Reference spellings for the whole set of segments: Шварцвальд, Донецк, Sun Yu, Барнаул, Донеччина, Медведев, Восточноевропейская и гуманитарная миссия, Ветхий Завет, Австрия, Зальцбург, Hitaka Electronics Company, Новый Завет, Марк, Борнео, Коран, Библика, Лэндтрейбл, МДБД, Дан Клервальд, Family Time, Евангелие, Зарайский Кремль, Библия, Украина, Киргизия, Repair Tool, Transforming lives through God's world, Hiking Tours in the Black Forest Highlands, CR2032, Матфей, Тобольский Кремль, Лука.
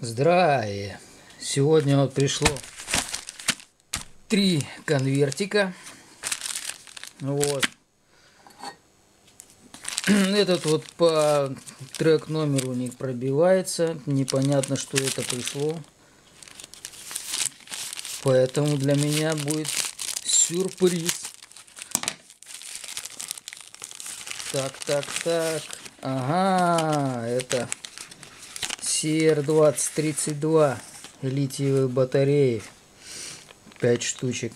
Здравия! Сегодня вот пришло 3 конвертика. Вот. Этот вот по трек номеру не пробивается. Непонятно, что это пришло. Поэтому для меня будет сюрприз. Так. Ага, это CR2032 литиевые батареи. 5 штучек.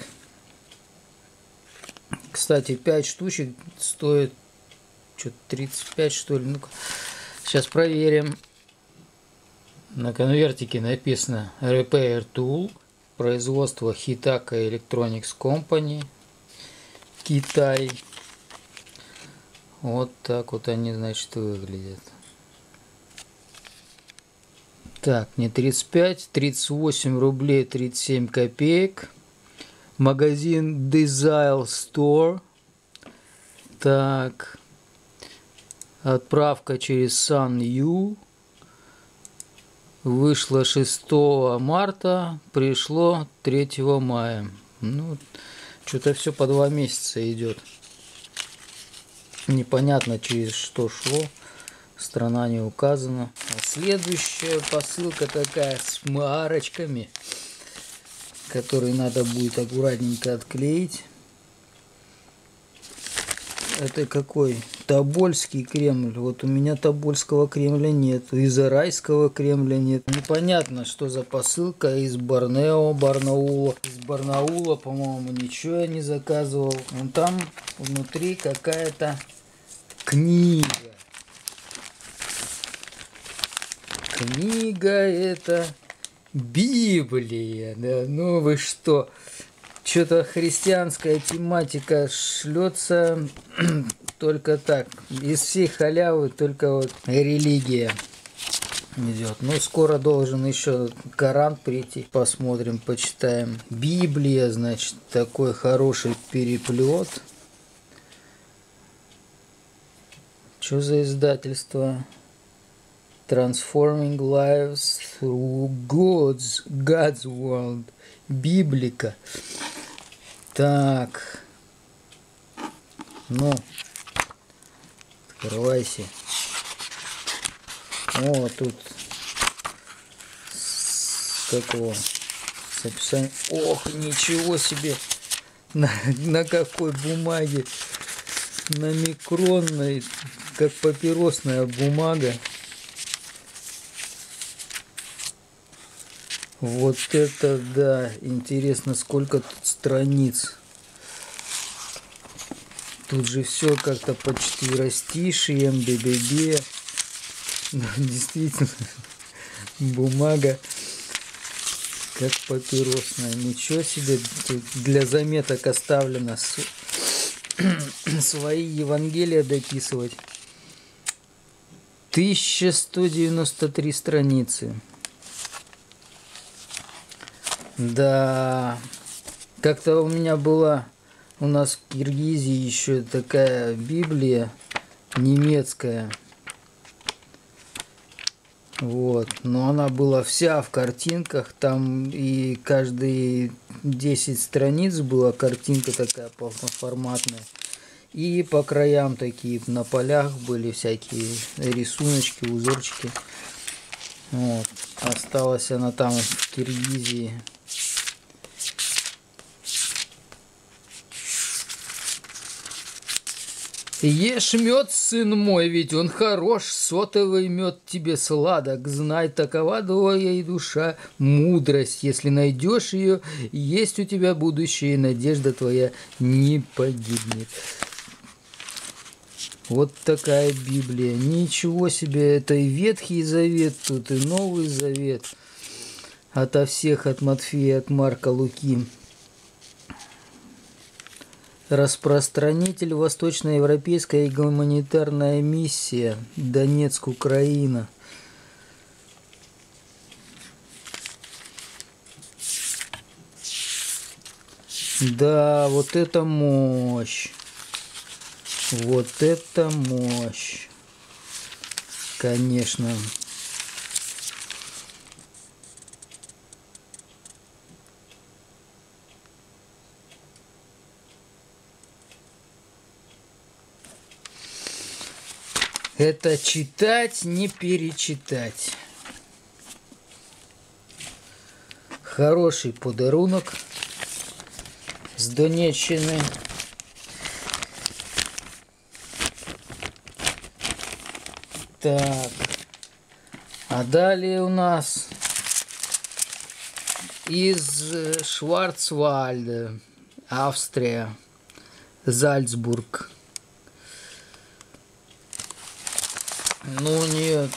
Кстати, 5 штучек стоит что-то 35, что ли. Ну-ка, сейчас проверим. На конвертике написано Repair Tool. Производство Hitaka Electronics Company. Китай. Вот так вот они, значит, выглядят. Так, не 35, 38 рублей 37 копеек. Магазин Design Store. Так. Отправка через Sun Yu. Вышло 6 марта, пришло 3 мая. Ну, что-то все по 2 месяца идет. Непонятно, через что шло. Страна не указана. А следующая посылка такая с марочками, которые надо будет аккуратненько отклеить. Это какой? Тобольский Кремль. Вот у меня Тобольского Кремля нет. И Зарайского Кремля нет. Непонятно, что за посылка из Борнео, Барнаула. Из Барнаула, по-моему, ничего я не заказывал. Вон там внутри какая-то книга. Книга это Библия. Да? Ну вы что? Что-то христианская тематика шлется только так. Из всей халявы только вот религия идет. Ну, скоро должен еще Коран прийти. Посмотрим, почитаем. Библия, значит, такой хороший переплет. Что за издательство? Transforming lives through God's world. Библика. Так. Ну. Открывайся. О, тут. Какого? С описанием. Ох, ничего себе. На какой бумаге? На микронной. Как папиросная бумага. Вот это да, интересно, сколько тут страниц. Тут же все как-то почти растишие, МДБД. Ну, действительно, бумага как папиросная. Ничего себе, для заметок оставлено свои Евангелия дописывать. 1193 страницы. Да, как-то у нас в Киргизии еще такая Библия немецкая. Вот, но она была вся в картинках, там и каждые 10 страниц была картинка такая полноформатная. И по краям такие, на полях были всякие рисуночки, узорчики. Вот, осталась она там в Киргизии. Ешь мед, сын мой, ведь он хорош, сотовый мед тебе сладок. Знай, такова твоя душа мудрость. Если найдешь ее, есть у тебя будущее, и надежда твоя не погибнет. Вот такая Библия. Ничего себе, это и Ветхий Завет тут, и Новый Завет. Ото всех, от Матфея, от Марка, Луки. Распространитель Восточноевропейская и гуманитарная миссия. Донецк, Украина. Да, вот это мощь. Вот это мощь. Конечно. Это читать, не перечитать. Хороший подарунок с Донеччины. Так, а далее у нас из Шварцвальда, Австрия, Зальцбург. Ну, у нее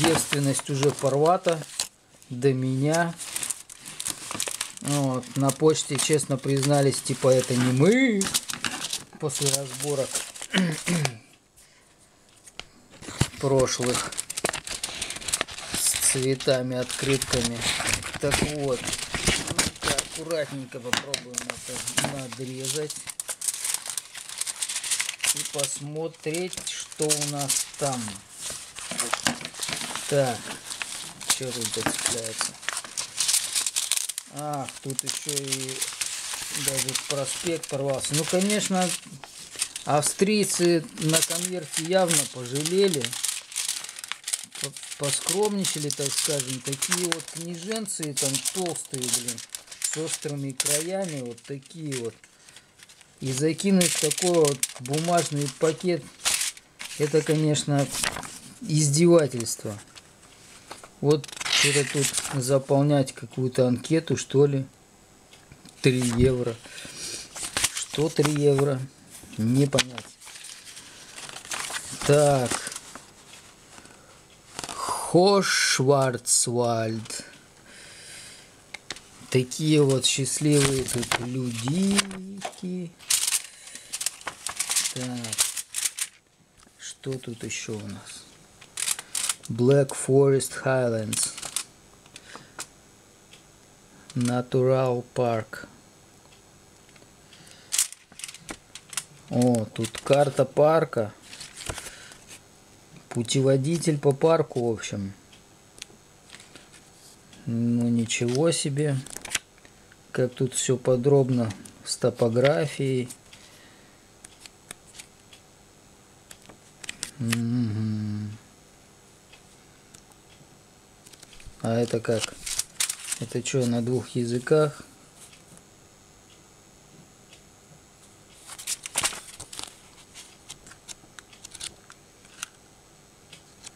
девственность уже порвата до меня. Вот. На почте, честно признались, типа, это не мы после разборок прошлых с цветами, открытками. Так вот, аккуратненько попробуем это надрезать и посмотреть, что у нас там. Так, что тут цепляется? Ах, тут еще и даже проспект порвался. Ну, конечно, австрийцы на конверте явно пожалели, поскромничали, так скажем. Такие вот книженцы там толстые, блин, с острыми краями, вот такие вот. И закинуть такой вот бумажный пакет, это, конечно, издевательство. Вот что-то тут заполнять, какую-то анкету, что ли. 3 евро. Что 3 евро? Не понятно. Так. Шварцвальд. Такие вот счастливые тут людики. Так. Что тут еще у нас? Black Forest Highlands. Natural Park. О, тут карта парка. Путеводитель по парку, в общем. Ну, ничего себе. Как тут все подробно с топографией. Угу. А это как? Это что, на двух языках?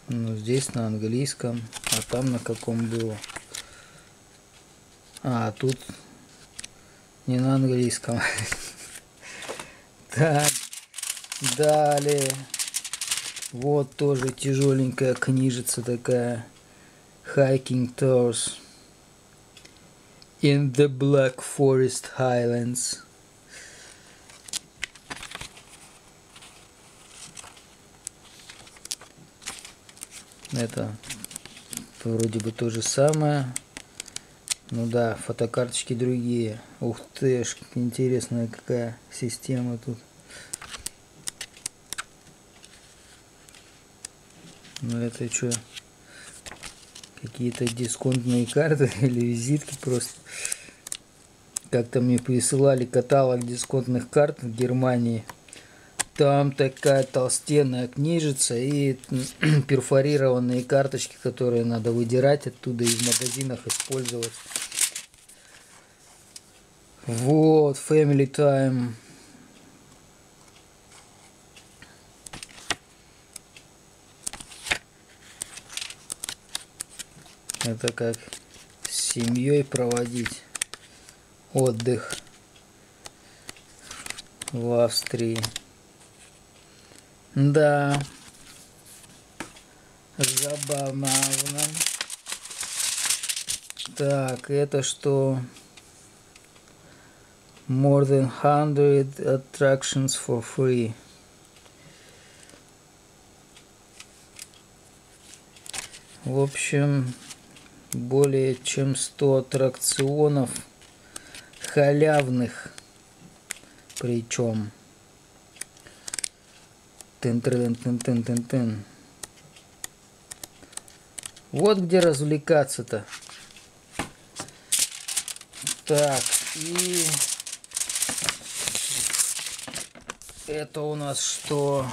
Ну, здесь на английском, а там на каком было? А, тут не на английском. Так, далее. Вот тоже тяжеленькая книжица такая. Hiking Tours in the Black Forest Highlands. Это вроде бы то же самое. Ну да, фотокарточки другие. Ух ты ж, интересная какая система тут. Ну это что? Какие-то дисконтные карты или визитки просто. Как-то мне присылали каталог дисконтных карт в Германии. Там такая толстенная книжица и перфорированные карточки, которые надо выдирать оттуда и в магазинах использовать. Вот, Family Time. Это как с семьей проводить отдых в Австрии. Да, забавно. Так, это что? More than 100 attractions for free. В общем, более чем 100 аттракционов халявных. Причем. Тын-тын-тын-тын-тын. Вот где развлекаться-то. Так, и это у нас что?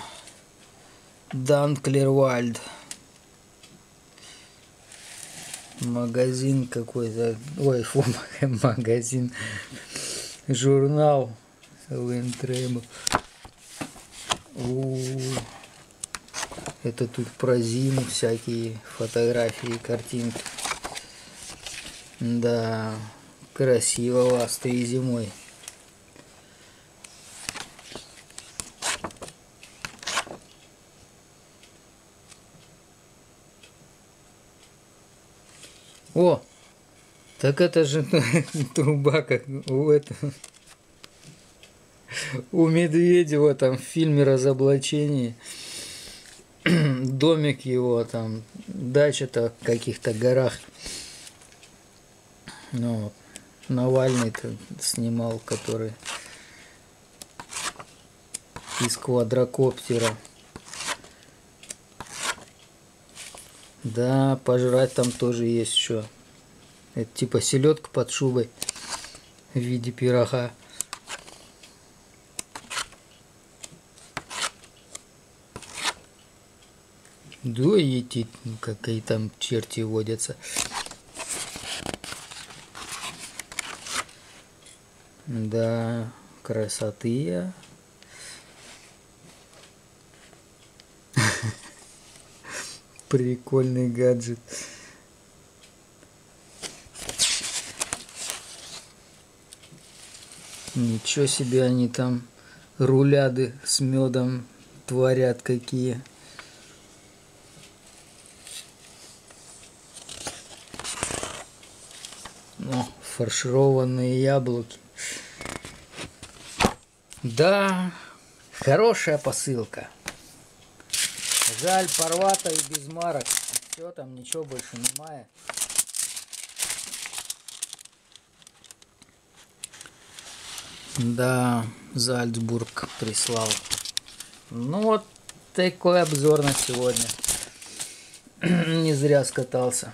Дан Клервальд. Магазин какой-то. Ой, фу, магазин. Журнал Лэндтрейбл. Это тут про зиму всякие фотографии, картинки. Да, красиво в Австрии зимой. О, так это же труба, как у этого. У Медведева там в фильме «Разоблачение». Домик его там, дача-то в каких-то горах. Ну, Навальный-то снимал, который из квадрокоптера. Да, пожрать там тоже есть что. Это типа селедка под шубой в виде пирога. Да, идти, какие там черти водятся. Да, красоты. Прикольный гаджет. Ничего себе они там руляды с медом творят какие. О, фаршированные яблоки. Да, хорошая посылка. Жаль, порвато и без марок. Все, там ничего больше немає. Да, Зальцбург прислал. Ну вот такой обзор на сегодня. Не зря скатался.